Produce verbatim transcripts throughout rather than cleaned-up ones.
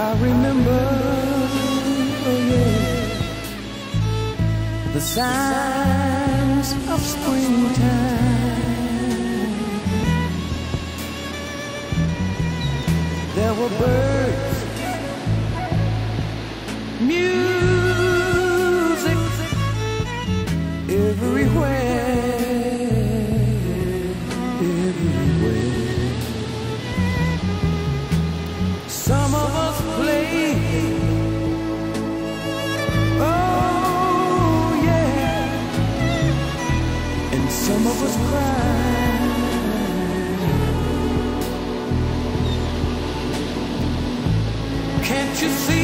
I remember, oh yeah, the signs of springtime. There were birds, music everywhere, everywhere. Some of us played, oh yeah, and some of us cried. Can't you see?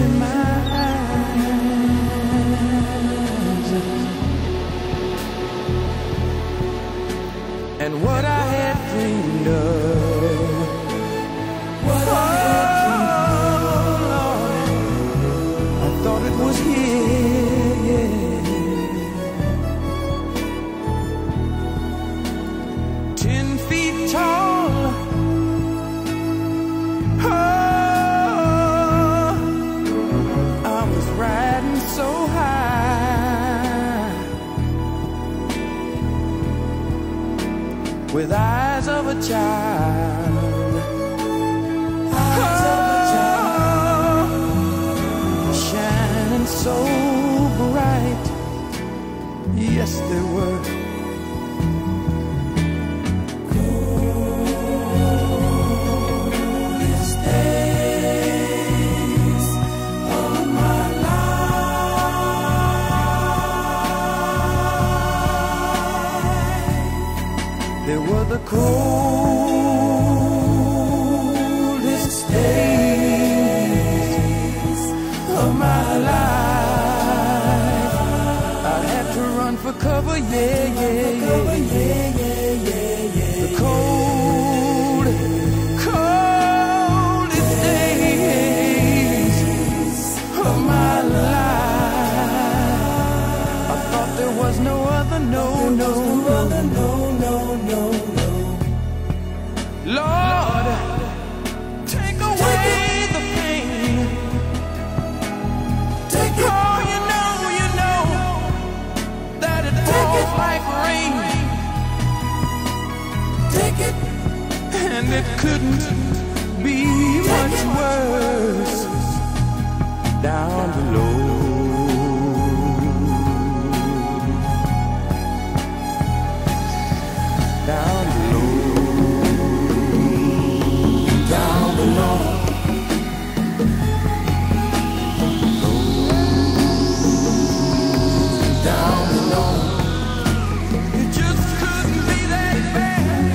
In my eyes, and what I had dreamed of, what oh, I had dreamed of, I thought it was here, ten feet tall. With eyes of a child, eyes oh, of a child, shining so bright. Yes, they were. Coldest days of my life. They were the coldest days of my life. I had to run for cover, yeah, yeah, yeah, yeah, yeah, yeah. The cold, coldest days of my life. I thought there was no other, no, no, other, no, no, no. Lord, take away the pain. Take it. Oh, you know, you know that it falls like rain. Take it. And it couldn't be much worse down below. Down below. Down below, it just couldn't be that bad.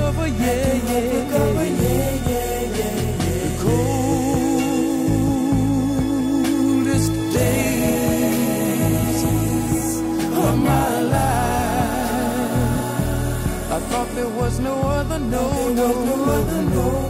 cover, yeah, yeah, yeah, cover, yeah, yeah, yeah, yeah. The coldest days of my life. I thought there was no other, no, no, no, no, no, no.